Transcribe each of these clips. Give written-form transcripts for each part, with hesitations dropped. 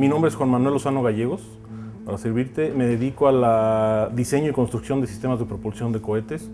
Mi nombre es Juan Manuel Lozano Gallegos, para servirte. Me dedico a la diseño y construcción de sistemas de propulsión de cohetes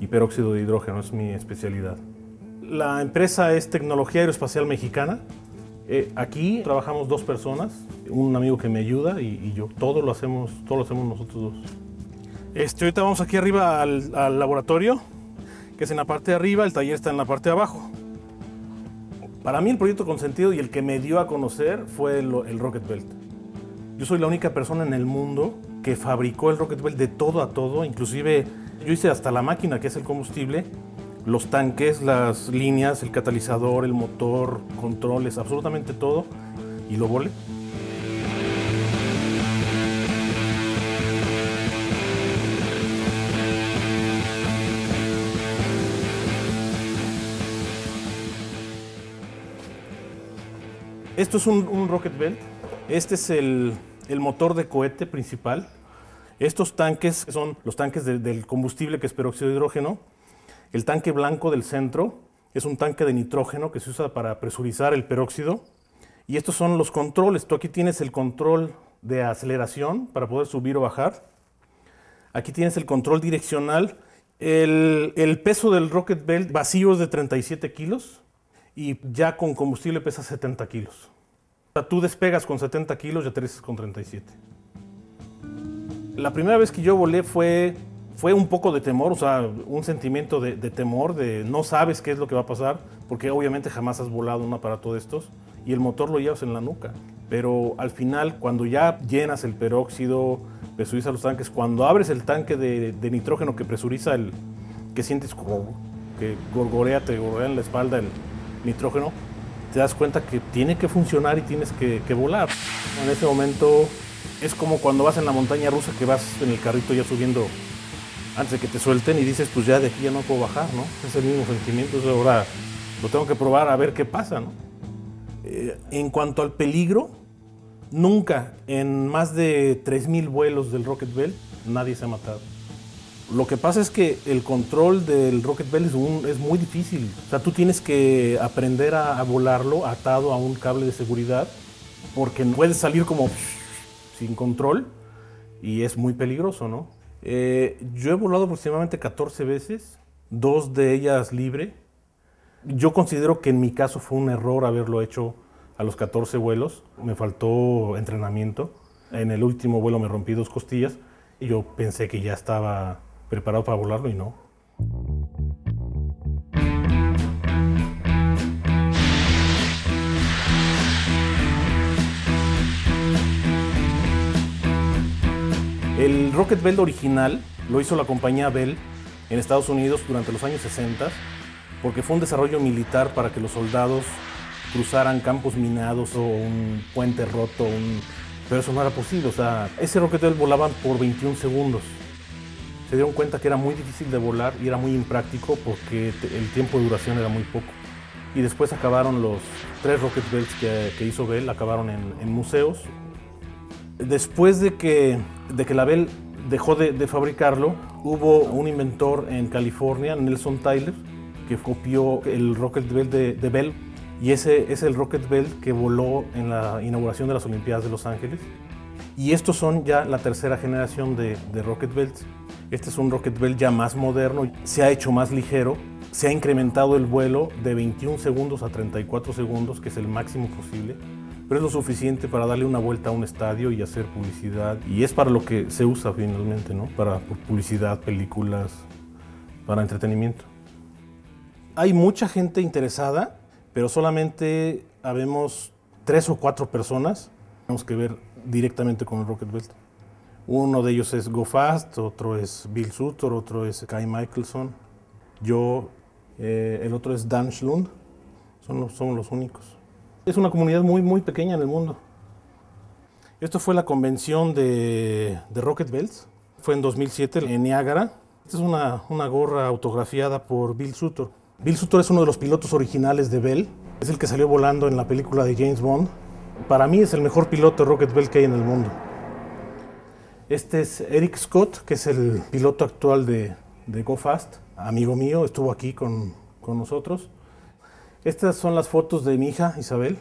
y peróxido de hidrógeno, es mi especialidad. La empresa es Tecnología Aeroespacial Mexicana. Aquí trabajamos dos personas, un amigo que me ayuda y yo. Todo lo hacemos nosotros dos. Ahorita vamos aquí arriba al laboratorio, que es en la parte de arriba, el taller está en la parte de abajo. Para mí el proyecto consentido y el que me dio a conocer fue el Rocket Belt. Yo soy la única persona en el mundo que fabricó el Rocket Belt de todo a todo, inclusive yo hice hasta la máquina que es el combustible, los tanques, las líneas, el catalizador, el motor, controles, absolutamente todo, y lo volé. Esto es un Rocket Belt, este es el motor de cohete principal. Estos tanques son los tanques del combustible, que es peróxido de hidrógeno. El tanque blanco del centro es un tanque de nitrógeno que se usa para presurizar el peróxido. Y estos son los controles. Tú aquí tienes el control de aceleración para poder subir o bajar. Aquí tienes el control direccional. El peso del Rocket Belt vacío es de 37 kilos. Y ya con combustible pesa 70 kilos. O sea, tú despegas con 70 kilos y aterrizas con 37. La primera vez que yo volé fue un poco de temor, o sea, un sentimiento de temor, de no sabes qué es lo que va a pasar, porque obviamente jamás has volado un aparato de estos y el motor lo llevas en la nuca. Pero al final, cuando ya llenas el peróxido, presurizas los tanques, cuando abres el tanque de nitrógeno que presuriza que sientes como que te gorgorea en la espalda el nitrógeno, te das cuenta que tiene que funcionar y tienes que volar. En ese momento es como cuando vas en la montaña rusa, que vas en el carrito ya subiendo antes de que te suelten y dices, pues ya de aquí ya no puedo bajar, ¿no? Es el mismo sentimiento, ahora lo tengo que probar a ver qué pasa, ¿no? En cuanto al peligro, nunca en más de 3000 vuelos del Rocket Belt nadie se ha matado. Lo que pasa es que el control del Rocket Belt es muy difícil. O sea, tú tienes que aprender a volarlo atado a un cable de seguridad, porque puedes salir como sin control y es muy peligroso, ¿no? Yo he volado aproximadamente 14 veces, 2 de ellas libre. Yo considero que en mi caso fue un error haberlo hecho a los 14 vuelos. Me faltó entrenamiento. En el último vuelo me rompí 2 costillas y yo pensé que ya estaba preparado para volarlo y no. El Rocket Belt original lo hizo la compañía Bell en Estados Unidos durante los años 60, porque fue un desarrollo militar para que los soldados cruzaran campos minados o un puente roto, pero eso no era posible. O sea, ese Rocket Belt volaban por 21 segundos. Se dieron cuenta que era muy difícil de volar y era muy impráctico porque el tiempo de duración era muy poco. Y después acabaron los 3 Rocket Belts que hizo Bell, acabaron en museos. Después de que la Bell dejó de fabricarlo, hubo un inventor en California, Nelson Tyler, que copió el Rocket Belt de Bell. Y ese es el Rocket Belt que voló en la inauguración de las Olimpiadas de Los Ángeles. Y estos son ya la tercera generación de Rocket Belts. Este es un Rocket Belt ya más moderno, se ha hecho más ligero, se ha incrementado el vuelo de 21 segundos a 34 segundos, que es el máximo posible, pero es lo suficiente para darle una vuelta a un estadio y hacer publicidad. Y es para lo que se usa finalmente, ¿no? Para publicidad, películas, para entretenimiento. Hay mucha gente interesada, pero solamente habemos 3 o 4 personas que tenemos que ver directamente con el Rocket Belt. Uno de ellos es GoFast, otro es Bill Sutter, otro es Kai Michelson, yo, el otro es Dan Schlund. Somos los únicos. Es una comunidad muy, muy pequeña en el mundo. Esto fue la convención de Rocket Belts. Fue en 2007 en Niágara. Esta es una gorra autografiada por Bill Sutter. Bill Sutter es uno de los pilotos originales de Bell. Es el que salió volando en la película de James Bond. Para mí es el mejor piloto de Rocket Belt que hay en el mundo. Este es Eric Scott, que es el piloto actual de GoFast. Amigo mío, estuvo aquí con nosotros. Estas son las fotos de mi hija, Isabel,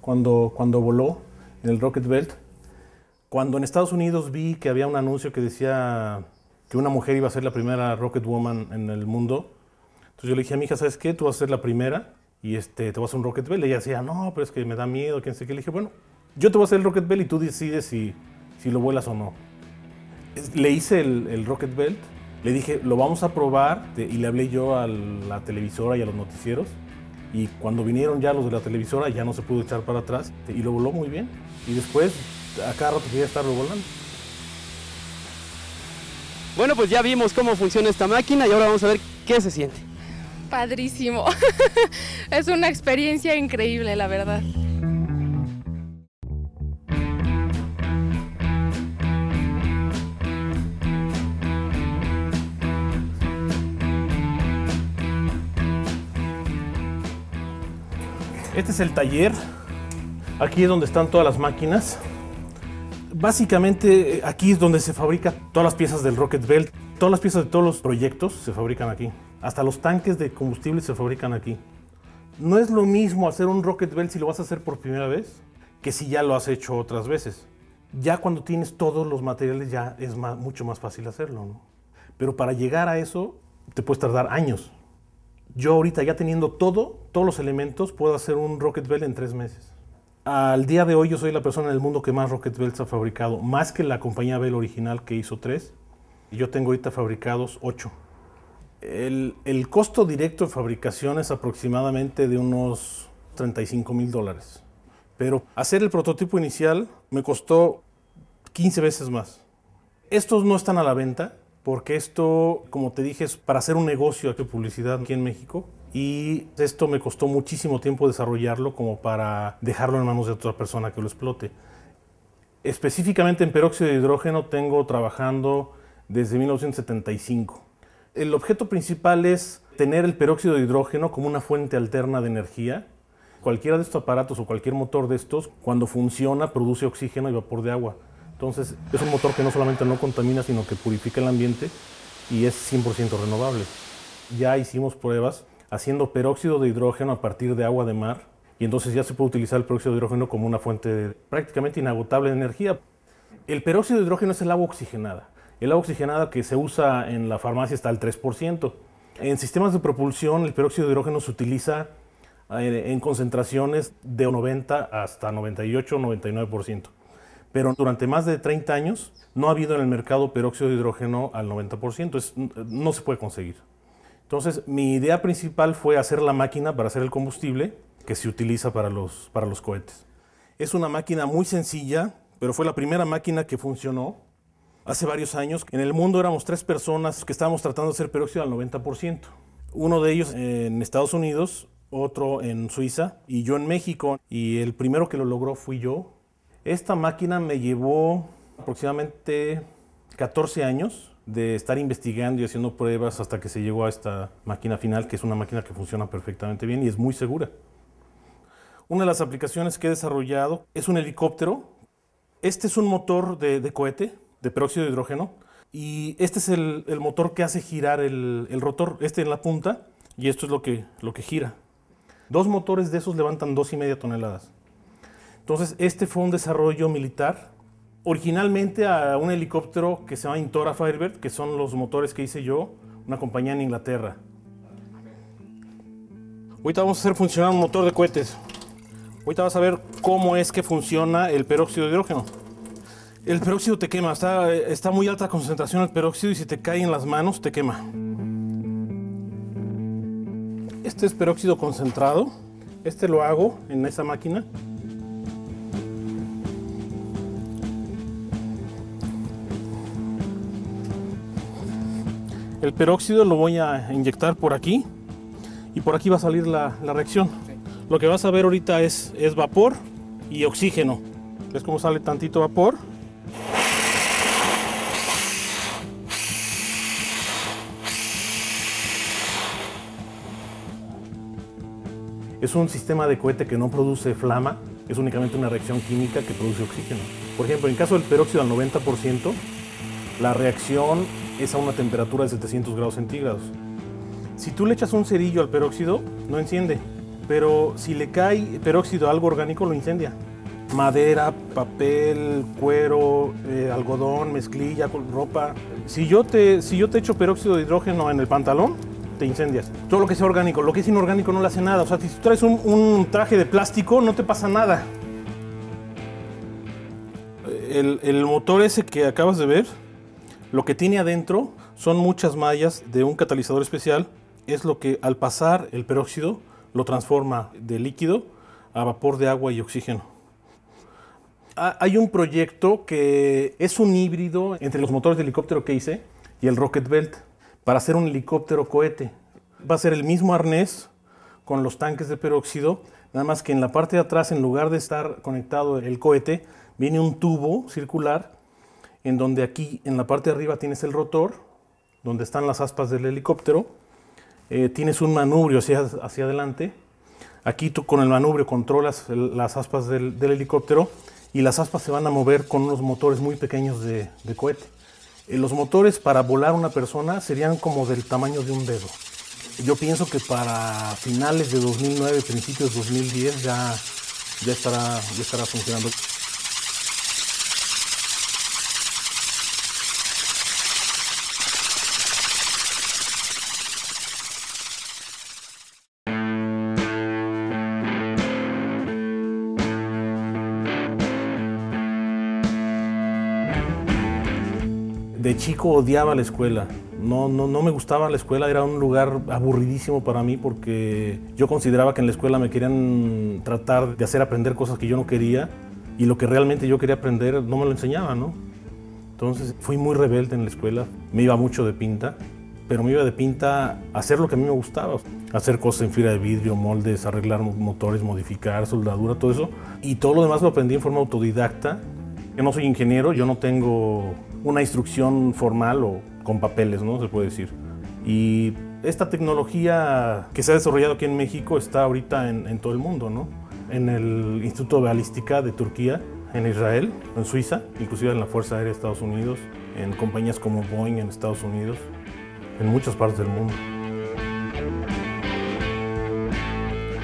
cuando voló del Rocket Belt, cuando en Estados Unidos vi que había un anuncio que decía que una mujer iba a ser la primera Rocket Woman en el mundo, entonces yo le dije a mi hija, ¿sabes qué? Tú vas a ser la primera y te vas a un Rocket Belt. Y ella decía, no, pero es que me da miedo, quién sé qué. Le dije, bueno, yo te voy a hacer el Rocket Belt y tú decides si lo vuelas o no. Le hice el Rocket Belt, le dije, lo vamos a probar, y le hablé yo a la televisora y a los noticieros. Y cuando vinieron ya los de la televisora, ya no se pudo echar para atrás y lo voló muy bien. Y después, a cada rato quería estarlo volando. Bueno, pues ya vimos cómo funciona esta máquina y ahora vamos a ver qué se siente. Padrísimo. Es una experiencia increíble, la verdad. Este es el taller, aquí es donde están todas las máquinas. Básicamente aquí es donde se fabrican todas las piezas del Rocket Belt, todas las piezas de todos los proyectos se fabrican aquí. Hasta los tanques de combustible se fabrican aquí. No es lo mismo hacer un Rocket Belt si lo vas a hacer por primera vez, que si ya lo has hecho otras veces. Ya cuando tienes todos los materiales ya es mucho más fácil hacerlo, ¿no? Pero para llegar a eso te puedes tardar años. Yo ahorita ya teniendo todos los elementos, puedo hacer un Rocket Belt en 3 meses. Al día de hoy yo soy la persona en el mundo que más Rocket Belts ha fabricado, más que la compañía Bell original que hizo 3. Yo tengo ahorita fabricados 8. El costo directo de fabricación es aproximadamente de unos $35,000. Pero hacer el prototipo inicial me costó 15 veces más. Estos no están a la venta. Porque esto, como te dije, es para hacer un negocio de publicidad aquí en México. Y esto me costó muchísimo tiempo desarrollarlo como para dejarlo en manos de otra persona que lo explote. Específicamente en peróxido de hidrógeno tengo trabajando desde 1975. El objeto principal es tener el peróxido de hidrógeno como una fuente alterna de energía. Cualquiera de estos aparatos o cualquier motor de estos, cuando funciona, produce oxígeno y vapor de agua. Entonces, es un motor que no solamente no contamina, sino que purifica el ambiente y es 100% renovable. Ya hicimos pruebas haciendo peróxido de hidrógeno a partir de agua de mar y entonces ya se puede utilizar el peróxido de hidrógeno como una fuente prácticamente inagotable de energía. El peróxido de hidrógeno es el agua oxigenada. El agua oxigenada que se usa en la farmacia está al 3%. En sistemas de propulsión, el peróxido de hidrógeno se utiliza en concentraciones de 90 hasta 98 o 99%. Pero durante más de 30 años no ha habido en el mercado peróxido de hidrógeno al 90%, no se puede conseguir. Entonces, mi idea principal fue hacer la máquina para hacer el combustible que se utiliza para los cohetes. Es una máquina muy sencilla, pero fue la primera máquina que funcionó hace varios años. En el mundo éramos 3 personas que estábamos tratando de hacer peróxido al 90%. Uno de ellos en Estados Unidos, otro en Suiza y yo en México. Y el primero que lo logró fui yo. Esta máquina me llevó aproximadamente 14 años de estar investigando y haciendo pruebas hasta que se llegó a esta máquina final, que es una máquina que funciona perfectamente bien y es muy segura. Una de las aplicaciones que he desarrollado es un helicóptero. Este es un motor de cohete, de peróxido de hidrógeno, y este es el motor que hace girar el rotor, este en la punta, y esto es lo que gira. 2 motores de esos levantan 2,5 toneladas. Entonces, este fue un desarrollo militar, originalmente a un helicóptero que se llama Intora Firebird, que son los motores que hice yo, una compañía en Inglaterra. Ahorita vamos a hacer funcionar un motor de cohetes. Ahorita vas a ver cómo es que funciona el peróxido de hidrógeno. El peróxido te quema, está muy alta concentración el peróxido y si te cae en las manos te quema. Este es peróxido concentrado, este lo hago en esa máquina. El peróxido lo voy a inyectar por aquí y por aquí va a salir la reacción. Lo que vas a ver ahorita es vapor y oxígeno. ¿Ves cómo sale tantito vapor? Es un sistema de cohete que no produce flama, es únicamente una reacción química que produce oxígeno. Por ejemplo, en caso del peróxido al 90%, la reacción es a una temperatura de 700 grados centígrados. Si tú le echas un cerillo al peróxido, no enciende, pero si le cae peróxido a algo orgánico, lo incendia. madera, papel, cuero, algodón, mezclilla, ropa. Si yo te echo peróxido de hidrógeno en el pantalón, te incendias. Todo lo que sea orgánico, lo que es inorgánico no le hace nada. O sea, si tú traes un traje de plástico, no te pasa nada. El motor ese que acabas de ver, lo que tiene adentro son muchas mallas de un catalizador especial. Es lo que al pasar el peróxido lo transforma de líquido a vapor de agua y oxígeno. Hay un proyecto que es un híbrido entre los motores de helicóptero que hice y el Rocket Belt para hacer un helicóptero cohete. Va a ser el mismo arnés con los tanques de peróxido, nada más que en la parte de atrás, en lugar de estar conectado el cohete, viene un tubo circular en donde aquí, en la parte de arriba, tienes el rotor, donde están las aspas del helicóptero. Tienes un manubrio hacia adelante. Aquí tú con el manubrio controlas las aspas del helicóptero y las aspas se van a mover con unos motores muy pequeños de cohete. Los motores para volar una persona serían como del tamaño de un dedo. Yo pienso que para finales de 2009, principios de 2010 ya estará funcionando. De chico odiaba la escuela, no me gustaba la escuela, era un lugar aburridísimo para mí porque yo consideraba que en la escuela me querían tratar de hacer aprender cosas que yo no quería y lo que realmente yo quería aprender no me lo enseñaban, ¿no? Entonces fui muy rebelde en la escuela, me iba mucho de pinta, pero me iba de pinta a hacer lo que a mí me gustaba, hacer cosas en fibra de vidrio, moldes, arreglar motores, modificar, soldadura, todo eso, y todo lo demás lo aprendí en forma autodidacta. Yo no soy ingeniero, yo no tengo una instrucción formal o con papeles, ¿no? Se puede decir. Y esta tecnología que se ha desarrollado aquí en México está ahorita en todo el mundo, ¿no? En el Instituto de Balística de Turquía, en Israel, en Suiza, inclusive en la Fuerza Aérea de Estados Unidos, en compañías como Boeing en Estados Unidos, en muchas partes del mundo.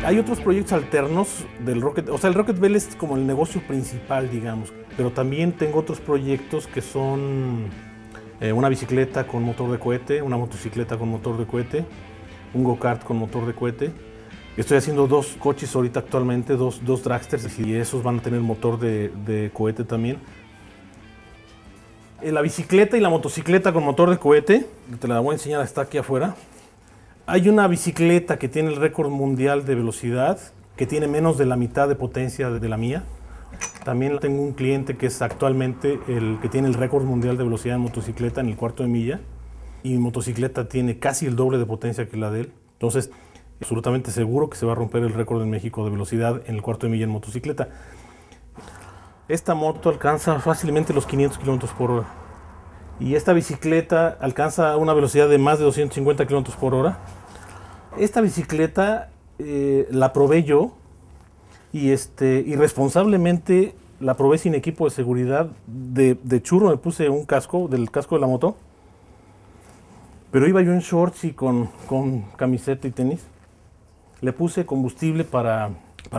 Hay otros proyectos alternos del Rocket, o sea, el Rocket Bell es como el negocio principal, digamos, pero también tengo otros proyectos que son una bicicleta con motor de cohete, una motocicleta con motor de cohete, un go-kart con motor de cohete. Estoy haciendo dos coches ahorita actualmente, dos dragsters, y esos van a tener motor de cohete también. La bicicleta y la motocicleta con motor de cohete, te la voy a enseñar, está aquí afuera. Hay una bicicleta que tiene el récord mundial de velocidad, que tiene menos de la mitad de potencia de la mía. También tengo un cliente que es actualmente el que tiene el récord mundial de velocidad en motocicleta en el cuarto de milla. Y mi motocicleta tiene casi el doble de potencia que la de él. Entonces, absolutamente seguro que se va a romper el récord en México de velocidad en el cuarto de milla en motocicleta. Esta moto alcanza fácilmente los 500 kilómetros por hora. Y esta bicicleta alcanza una velocidad de más de 250 kilómetros por hora. Esta bicicleta la probé yo y irresponsablemente la probé sin equipo de seguridad. De churro me puse un casco, del casco de la moto. Pero iba yo en shorts y con camiseta y tenis. Le puse combustible para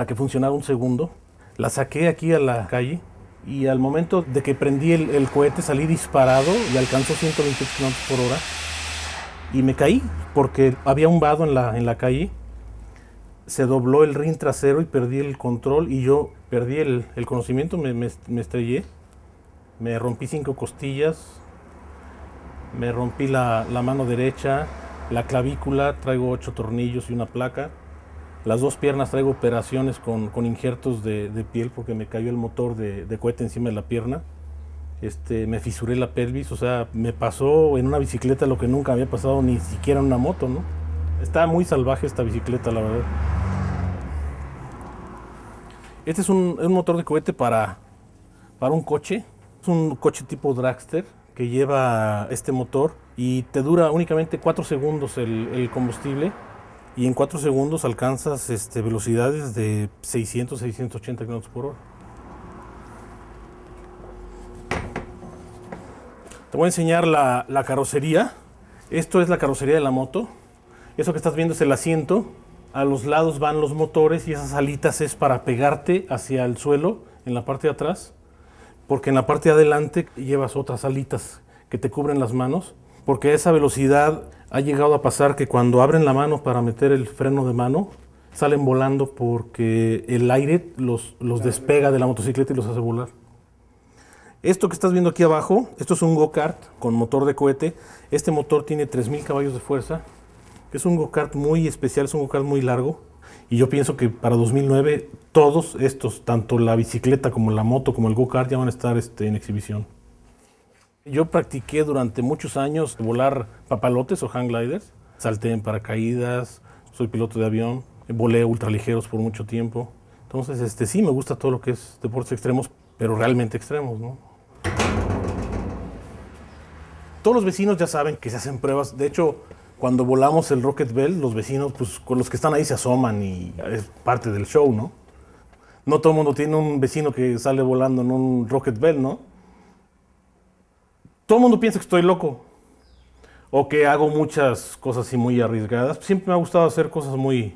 que funcionara un segundo. La saqué aquí a la calle. Y al momento de que prendí el cohete salí disparado y alcanzó 128 kilómetros por hora. Y me caí porque había un vado en la calle. Se dobló el rin trasero y perdí el control y yo perdí el conocimiento, me estrellé. Me rompí 5 costillas, me rompí la mano derecha, la clavícula, traigo 8 tornillos y una placa. Las dos piernas traigo operaciones con injertos de piel porque me cayó el motor de cohete encima de la pierna. Me fisuré la pelvis, o sea, me pasó en una bicicleta lo que nunca había pasado ni siquiera en una moto, ¿no? Está muy salvaje esta bicicleta, la verdad. Este es un motor de cohete para un coche. Es un coche tipo dragster que lleva este motor y te dura únicamente 4 segundos el combustible. Y en 4 segundos alcanzas velocidades de 600, 680 km por hora. Te voy a enseñar la carrocería. Esto es la carrocería de la moto. Eso que estás viendo es el asiento. A los lados van los motores y esas alitas es para pegarte hacia el suelo en la parte de atrás, porque en la parte de adelante llevas otras alitas que te cubren las manos, porque a esa velocidad ha llegado a pasar que cuando abren la mano para meter el freno de mano, salen volando porque el aire los despega de la motocicleta y los hace volar. Esto que estás viendo aquí abajo, esto es un go-kart con motor de cohete. Este motor tiene 3000 caballos de fuerza. Es un go-kart muy especial, es un go-kart muy largo. Y yo pienso que para 2009 todos estos, tanto la bicicleta como la moto, como el go-kart, ya van a estar en exhibición. Yo practiqué durante muchos años volar papalotes o hang gliders. Salté en paracaídas, soy piloto de avión, volé ultraligeros por mucho tiempo. Entonces, sí me gusta todo lo que es deportes extremos, pero realmente extremos, ¿no? Todos los vecinos ya saben que se hacen pruebas. De hecho, cuando volamos el Rocket Belt, los vecinos, pues con los que están ahí se asoman y es parte del show, ¿no? No todo el mundo tiene un vecino que sale volando en un Rocket Belt, ¿no? Todo el mundo piensa que estoy loco o que hago muchas cosas así muy arriesgadas. Siempre me ha gustado hacer cosas muy,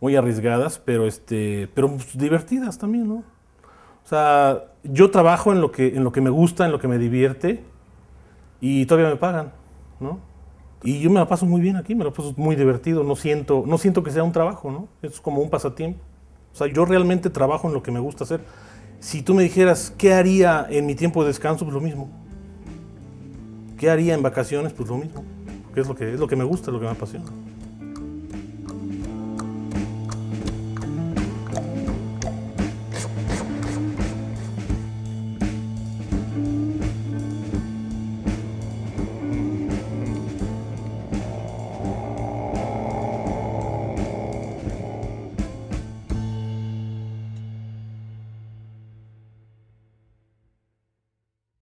muy arriesgadas, pero pues, divertidas también, ¿no? O sea, yo trabajo en lo que me gusta, en lo que me divierte. Y todavía me pagan, ¿no? Y yo me la paso muy bien aquí, me la paso muy divertido, no siento que sea un trabajo, ¿no? Es como un pasatiempo. O sea, yo realmente trabajo en lo que me gusta hacer. Si tú me dijeras, ¿qué haría en mi tiempo de descanso? Pues lo mismo. ¿Qué haría en vacaciones? Pues lo mismo. Porque es lo que me gusta, lo que me apasiona.